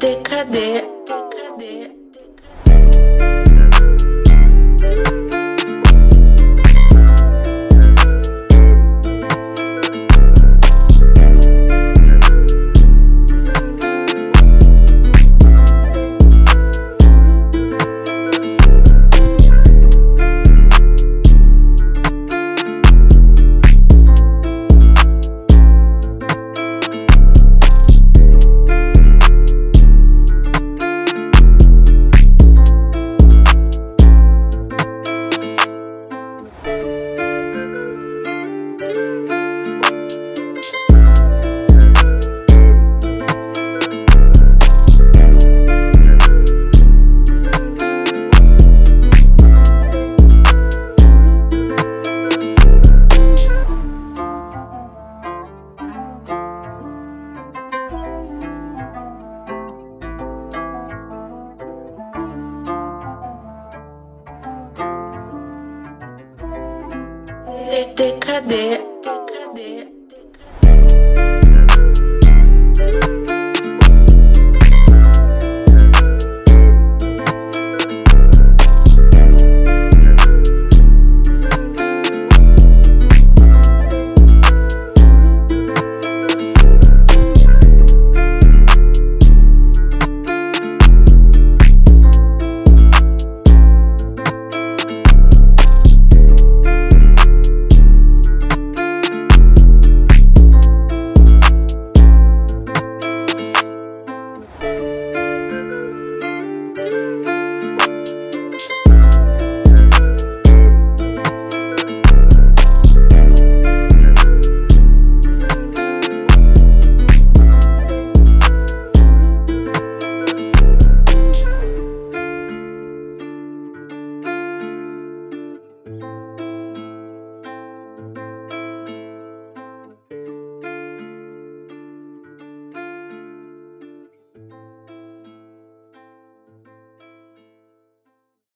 Tkd. Tkd.